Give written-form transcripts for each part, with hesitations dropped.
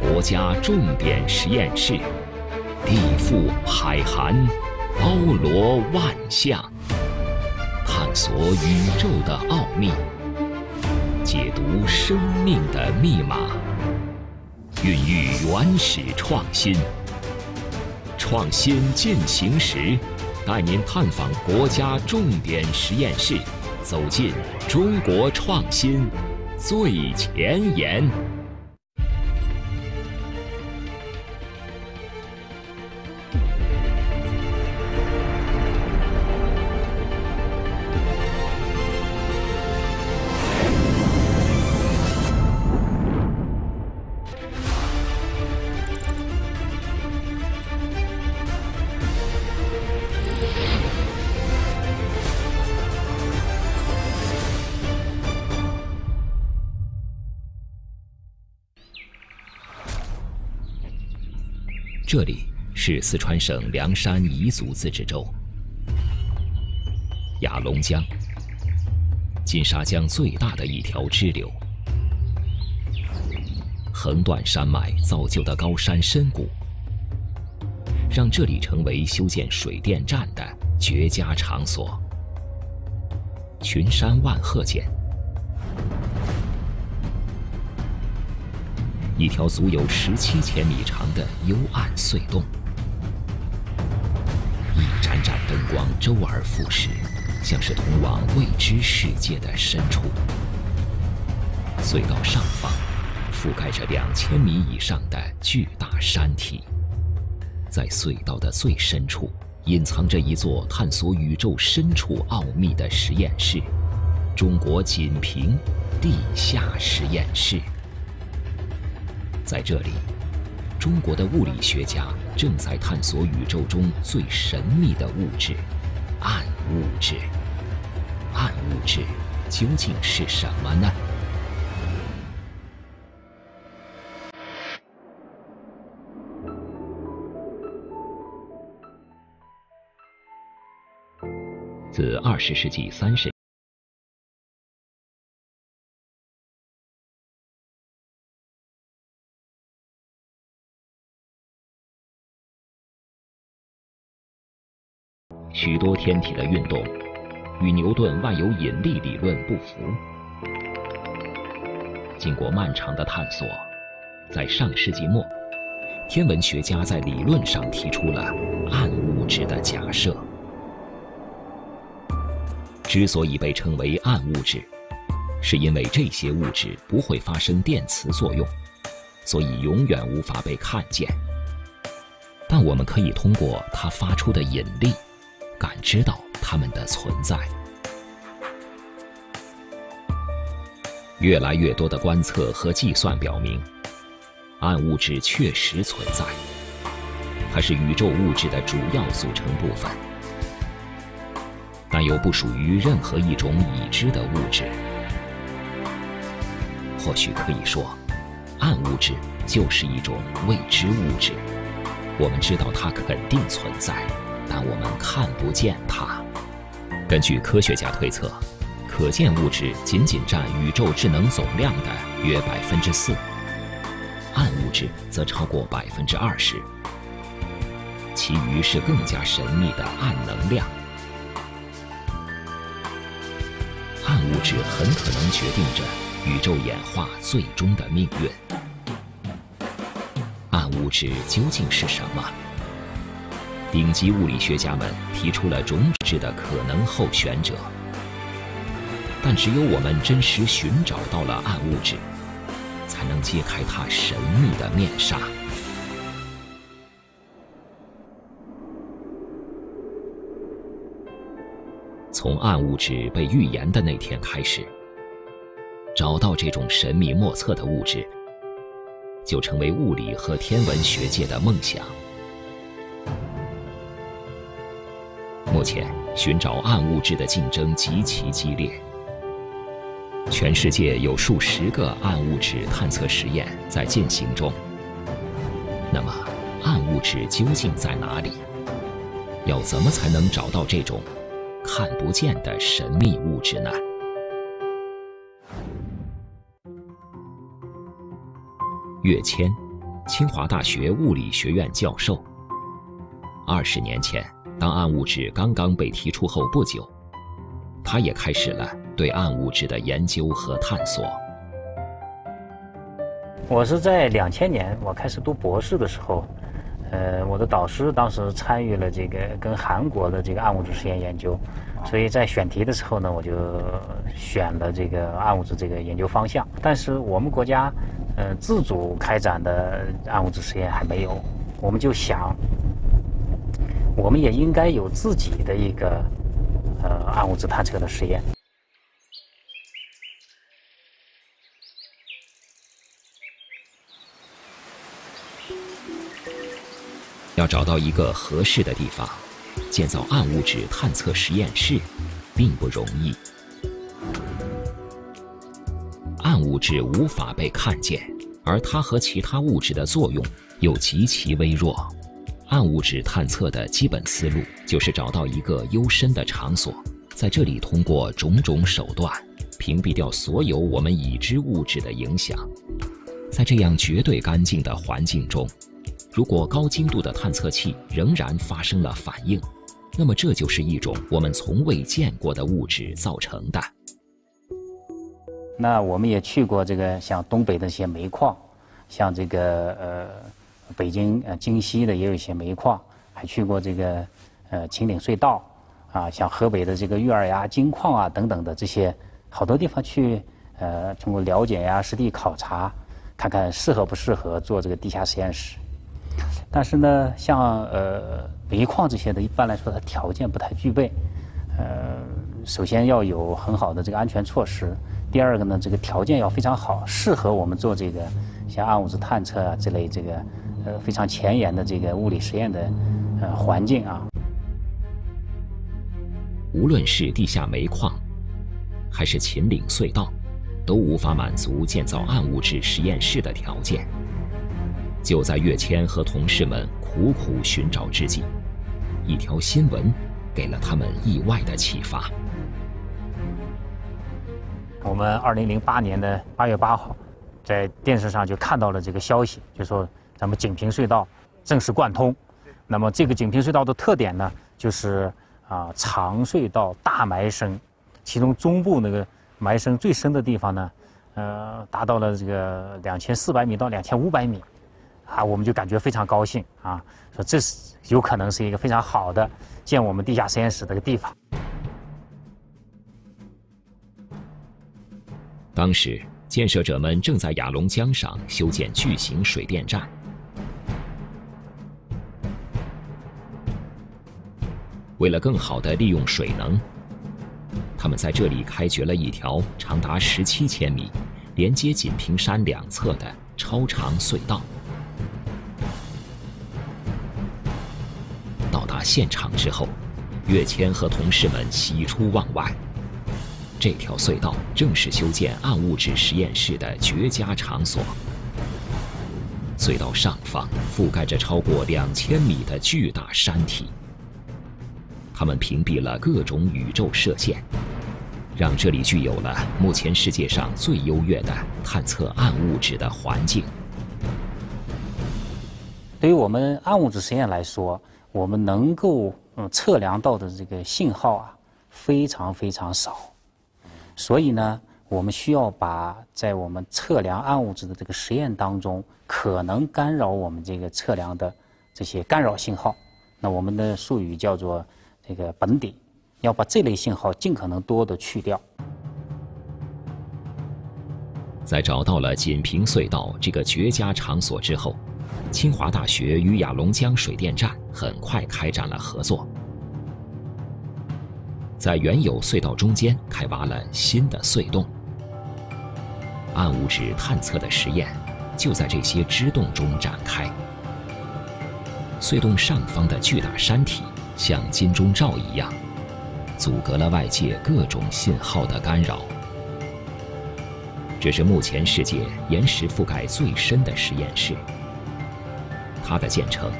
国家重点实验室，地覆海涵，包罗万象，探索宇宙的奥秘，解读生命的密码，孕育原始创新。 创新进行时，带您探访国家重点实验室，走进中国创新最前沿。这里是四川省凉山彝族自治州雅龙江，金沙江最大的一条支流，横断山脉造就的高山深谷，让这里成为修建水电站的绝佳场所。群山万壑间，一条足有17千米长的幽暗隧洞，一盏盏灯光周而复始，像是通往未知世界的深处。隧道上方覆盖着2000米以上的巨大山体，在隧道的最深处，隐藏着一座探索宇宙深处奥秘的实验室——中国仅凭地下实验室。 在这里，中国的物理学家正在探索宇宙中最神秘的物质——暗物质。暗物质究竟是什么呢？自20世纪30年代。 许多天体的运动与牛顿万有引力理论不符。经过漫长的探索，在上世纪末，天文学家在理论上提出了暗物质的假设。之所以被称为暗物质，是因为这些物质不会发生电磁作用，所以永远无法被看见。但我们可以通过它发出的引力， 感知到它们的存在。越来越多的观测和计算表明，暗物质确实存在，它是宇宙物质的主要组成部分，但又不属于任何一种已知的物质。或许可以说，暗物质就是一种未知物质，我们知道它肯定存在， 但我们看不见它。根据科学家推测，可见物质仅仅占宇宙质能总量的约 4%， 暗物质则超过 20%， 其余是更加神秘的暗能量。暗物质很可能决定着宇宙演化最终的命运。暗物质究竟是什么？ 顶级物理学家们提出了种子的可能候选者，但只有我们真实寻找到了暗物质，才能揭开它神秘的面纱。从暗物质被预言的那天开始，找到这种神秘莫测的物质，就成为物理和天文学界的梦想。 目前，寻找暗物质的竞争极其激烈。全世界有数十个暗物质探测实验在进行中。那么，暗物质究竟在哪里？要怎么才能找到这种看不见的神秘物质呢？岳谦，清华大学物理学院教授。20年前，当暗物质刚刚被提出后不久，他也开始了对暗物质的研究和探索。我是在2000年我开始读博士的时候，我的导师当时参与了这个跟韩国的这个暗物质实验研究，所以在选题的时候呢，我就选了这个暗物质这个研究方向。但是我们国家自主开展的暗物质实验还没有，我们就想，我们也应该有自己的一个暗物质探测的实验。要找到一个合适的地方，建造暗物质探测实验室，并不容易。暗物质无法被看见，而它和其他物质的作用又极其微弱。暗物质探测的基本思路就是找到一个幽深的场所，在这里通过种种手段，屏蔽掉所有我们已知物质的影响。在这样绝对干净的环境中，如果高精度的探测器仍然发生了反应，那么这就是一种我们从未见过的物质造成的。那我们也去过这个像东北的一些煤矿，像这个北京京西的也有一些煤矿，还去过这个秦岭隧道啊，像河北的这个月儿呀、金矿啊等等的这些好多地方去通过了解呀、实地考察，看看适合不适合做这个地下实验室。但是呢，像煤矿这些的，一般来说它条件不太具备。首先要有很好的这个安全措施，第二个呢，这个条件要非常好，适合我们做这个像暗物质探测啊之类这个非常前沿的这个物理实验的环境啊。无论是地下煤矿，还是秦岭隧道，都无法满足建造暗物质实验室的条件。就在岳谦和同事们苦苦寻找之际，一条新闻给了他们意外的启发。我们2008年8月8号，在电视上就看到了这个消息，就说咱们锦屏隧道正式贯通。那么这个锦屏隧道的特点呢，就是长隧道大埋深，其中中部那个埋深最深的地方呢，达到了这个2400米到2500米。啊，我们就感觉非常高兴啊，说这是有可能是一个非常好的建我们地下实验室的一个地方。当时，建设者们正在雅龙江上修建巨型水电站。为了更好地利用水能，他们在这里开掘了一条长达17千米、连接锦屏山两侧的超长隧道。现场之后，岳谦和同事们喜出望外。这条隧道正是修建暗物质实验室的绝佳场所。隧道上方覆盖着超过2000米的巨大山体，它们屏蔽了各种宇宙射线，让这里具有了目前世界上最优越的探测暗物质的环境。对于我们暗物质实验来说，我们能够测量到的这个信号啊，非常非常少，所以呢，我们需要把在我们测量暗物质的这个实验当中可能干扰我们这个测量的这些干扰信号，那我们的术语叫做这个本底，要把这类信号尽可能多的去掉。在找到了锦屏隧道这个绝佳场所之后，清华大学与雅龙江水电站很快开展了合作，在原有隧道中间开挖了新的隧洞。暗物质探测的实验就在这些支洞中展开。隧洞上方的巨大山体像金钟罩一样，阻隔了外界各种信号的干扰。这是目前世界岩石覆盖最深的实验室。它的建成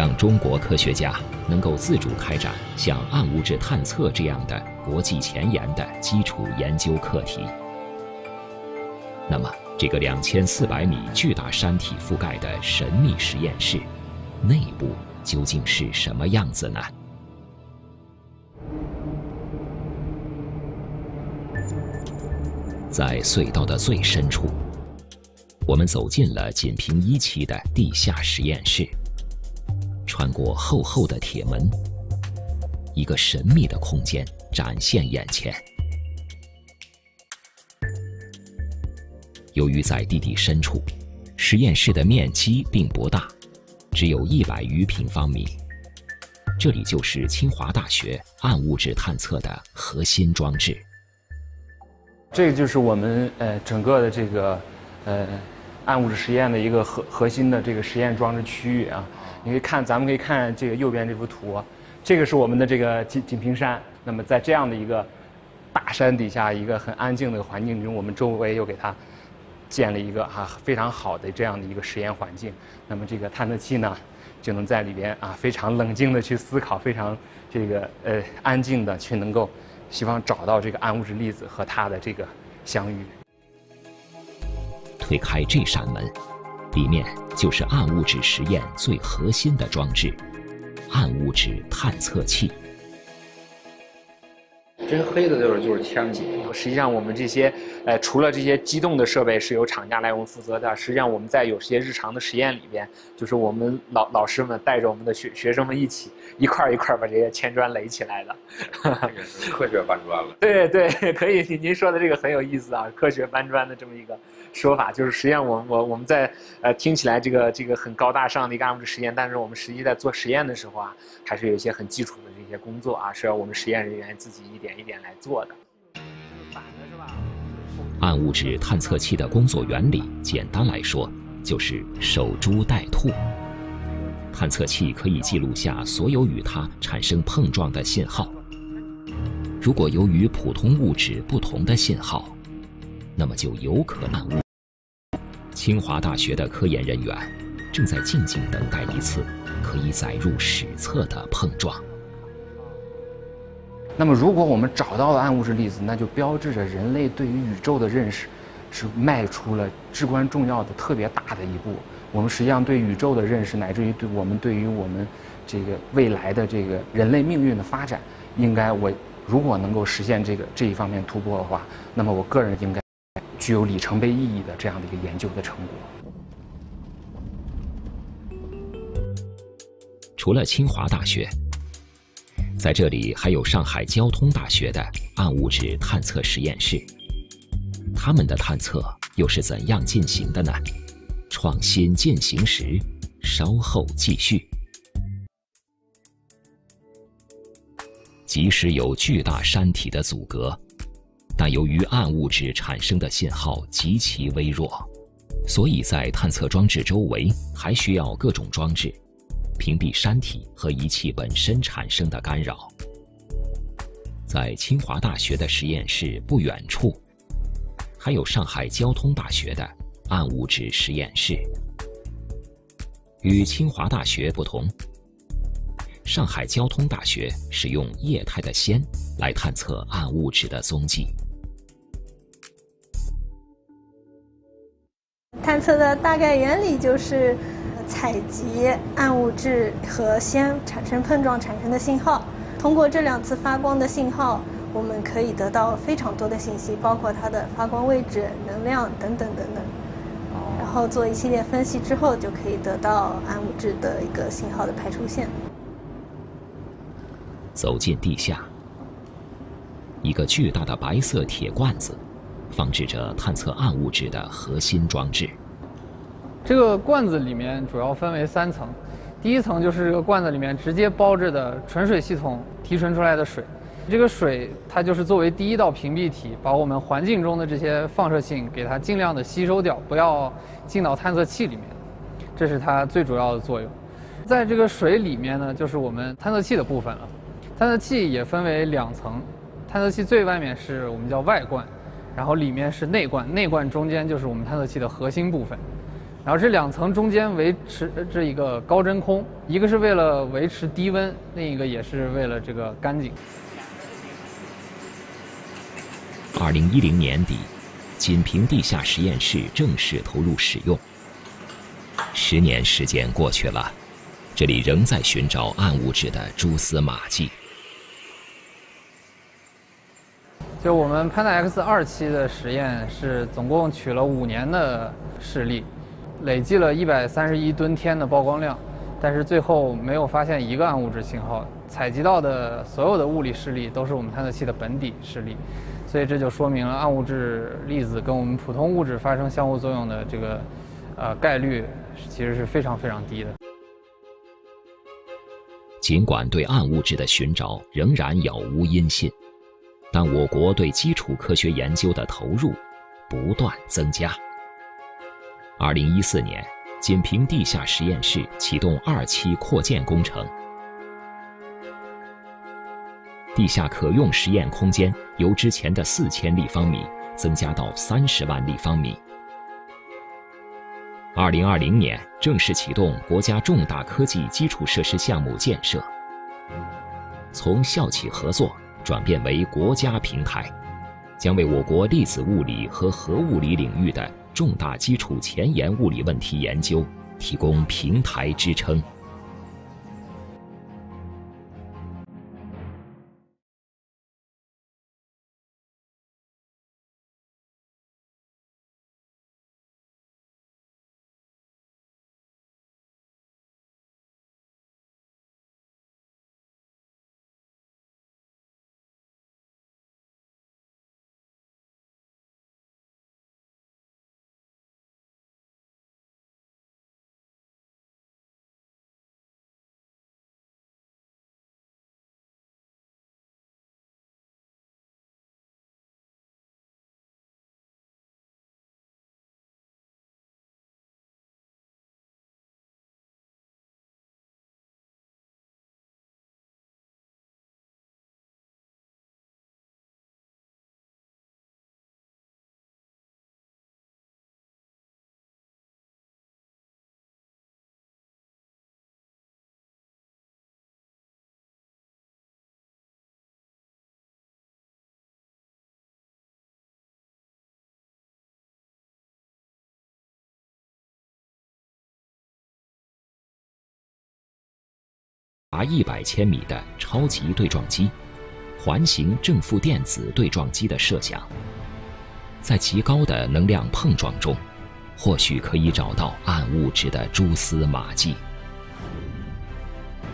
让中国科学家能够自主开展像暗物质探测这样的国际前沿的基础研究课题。那么，这个2400米巨大山体覆盖的神秘实验室，内部究竟是什么样子呢？在隧道的最深处，我们走进了仅凭1期的地下实验室，穿过厚厚的铁门，一个神秘的空间展现眼前。由于在地底深处，实验室的面积并不大，只有100余平方米。这里就是清华大学暗物质探测的核心装置。这个就是我们整个的这个暗物质实验的一个核心的这个实验装置区域啊。你可以看，咱们可以看这个右边这幅图，这个是我们的这个锦屏山。那么在这样的一个大山底下，一个很安静的环境中，我们周围又给它建立一个非常好的这样的一个实验环境。那么这个探测器呢，就能在里边非常冷静的去思考，非常这个安静的去能够。希望找到这个暗物质粒子和它的这个相遇。推开这扇门，里面就是暗物质实验最核心的装置——暗物质探测器。真黑的就是天井。实际上，我们这些除了这些机动的设备是由厂家来我们负责的，实际上我们在有些日常的实验里边，就是我们老师们带着我们的学生们一块一块把这些铅砖垒起来的。这是科学搬砖了。对对，可以。您说的这个很有意思啊，科学搬砖的这么一个说法，就是实际上我们在听起来这个很高大上的一个暗物质实验，但是我们实际在做实验的时候啊，还是有一些很基础的这些工作啊，是要我们实验人员自己一点一点来做的。暗物质探测器的工作原理，简单来说就是守株待兔。探测器可以记录下所有与它产生碰撞的信号。如果由于普通物质不同的信号，那么就有可能误。清华大学的科研人员正在静静等待一次可以载入史册的碰撞。那么，如果我们找到了暗物质粒子，那就标志着人类对于宇宙的认识是迈出了至关重要的、特别大的一步。我们实际上对宇宙的认识，乃至于对于我们这个未来的这个人类命运的发展，应该如果能够实现这一方面突破的话，那么我个人应该具有里程碑意义的这样的一个研究的成果。除了清华大学，在这里还有上海交通大学的暗物质探测实验室，他们的探测又是怎样进行的呢？创新进行时，稍后继续。即使有巨大山体的阻隔，但由于暗物质产生的信号极其微弱，所以在探测装置周围还需要各种装置屏蔽山体和仪器本身产生的干扰。在清华大学的实验室不远处，还有上海交通大学的暗物质实验室。与清华大学不同，上海交通大学使用液态的氙来探测暗物质的踪迹。探测的大概原理就是采集暗物质和氙产生碰撞产生的信号，通过这2次发光的信号，我们可以得到非常多的信息，包括它的发光位置、能量等等等等。然后做一系列分析之后，就可以得到暗物质的一个信号的排除线。走进地下，一个巨大的白色铁罐子，放置着探测暗物质的核心装置。这个罐子里面主要分为3层，第一层就是这个罐子里面直接包着的纯水系统提纯出来的水，这个水它就是作为第一道屏蔽体，把我们环境中的这些放射性给它尽量的吸收掉，不要进到探测器里面，这是它最主要的作用。在这个水里面呢，就是我们探测器的部分了。探测器也分为2层，探测器最外面是我们叫外罐，然后里面是内罐，内罐中间就是我们探测器的核心部分。然后这两层中间维持这一个高真空，一个是为了维持低温，另一个也是为了这个干净。2010年底，锦屏地下实验室正式投入使用。10年时间过去了，这里仍在寻找暗物质的蛛丝马迹。 就我们 PandaX 2期的实验是总共取了5年的试例，累计了131吨天的曝光量，但是最后没有发现一个暗物质信号。采集到的所有的物理试例都是我们探测器的本底试例，所以这就说明了暗物质粒子跟我们普通物质发生相互作用的这个概率其实是非常非常低的。尽管对暗物质的寻找仍然杳无音信。 但我国对基础科学研究的投入不断增加。2014年，锦屏地下实验室启动2期扩建工程，地下可用实验空间由之前的4000立方米增加到30万立方米。2020年正式启动国家重大科技基础设施项目建设，从校企合作。 转变为国家平台，将为我国粒子物理和核物理领域的重大基础前沿物理问题研究提供平台支撑。达100千米的超级对撞机，环形正负电子对撞机的设想，在极高的能量碰撞中，或许可以找到暗物质的蛛丝马迹。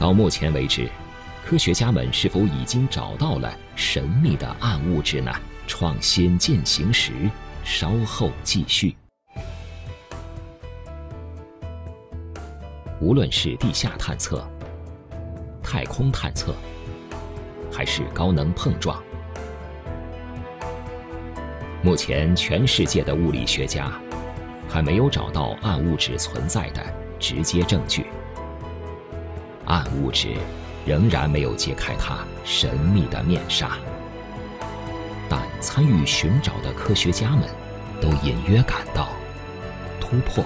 到目前为止，科学家们是否已经找到了神秘的暗物质呢？创新进行时，稍后继续。无论是地下探测。 太空探测，还是高能碰撞？目前，全世界的物理学家还没有找到暗物质存在的直接证据。暗物质仍然没有揭开它神秘的面纱，但参与寻找的科学家们都隐约感到，突破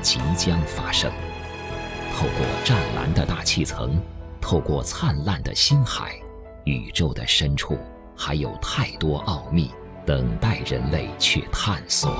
即将发生。 透过湛蓝的大气层，透过灿烂的星海，宇宙的深处还有太多奥秘等待人类去探索。